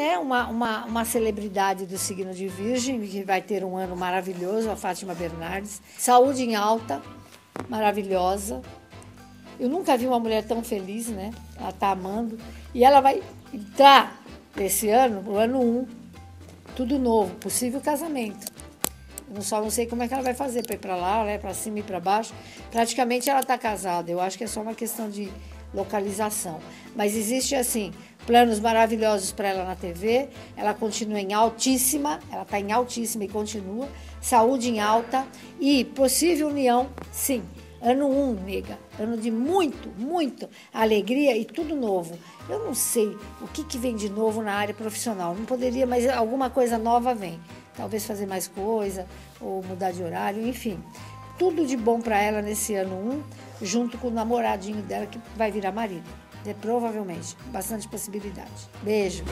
né, uma celebridade do signo de Virgem, que vai ter um ano maravilhoso, a Fátima Bernardes. Saúde em alta, maravilhosa. Eu nunca vi uma mulher tão feliz, né? Ela tá amando. E ela vai entrar esse ano, o ano 1, tudo novo, possível casamento. Eu só não sei como é que ela vai fazer, para ir para lá, né, para cima e para baixo. Praticamente ela está casada, eu acho que é só uma questão de localização. Mas existe, assim, planos maravilhosos para ela na TV, ela continua em altíssima, ela está em altíssima e continua, saúde em alta e possível união, sim. Ano 1, nega, ano de muito alegria e tudo novo. Eu não sei o que vem de novo na área profissional, não poderia, mas alguma coisa nova vem. Talvez fazer mais coisa, ou mudar de horário, enfim. Tudo de bom para ela nesse ano 1, junto com o namoradinho dela que vai virar marido. É provavelmente, bastante possibilidade. Beijo!